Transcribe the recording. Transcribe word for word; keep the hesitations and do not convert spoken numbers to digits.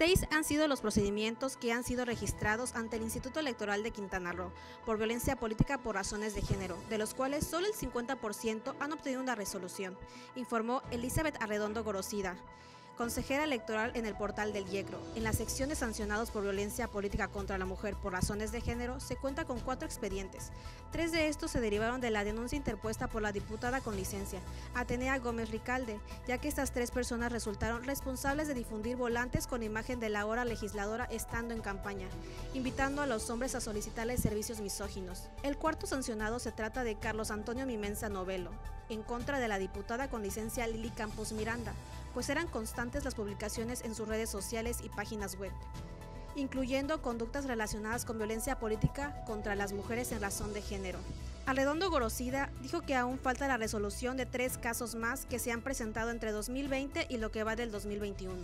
Seis han sido los procedimientos que han sido registrados ante el Instituto Electoral de Quintana Roo por violencia política por razones de género, de los cuales solo el cincuenta por ciento han obtenido una resolución, informó Elizabeth Arredondo Gorosida, consejera electoral en el portal del I E Q R O O. En las secciones sancionados por violencia política contra la mujer por razones de género se cuenta con cuatro expedientes. Tres de estos se derivaron de la denuncia interpuesta por la diputada con licencia, Atenea Gómez Ricalde, ya que estas tres personas resultaron responsables de difundir volantes con imagen de la ahora legisladora estando en campaña, invitando a los hombres a solicitarles servicios misóginos. El cuarto sancionado se trata de Carlos Antonio Mimensa Novelo, en contra de la diputada con licencia Lili Campos Miranda, pues eran constantes las publicaciones en sus redes sociales y páginas web, incluyendo conductas relacionadas con violencia política contra las mujeres en razón de género. Arredondo Gorosida dijo que aún falta la resolución de tres casos más que se han presentado entre dos mil veinte y lo que va del dos mil veintiuno.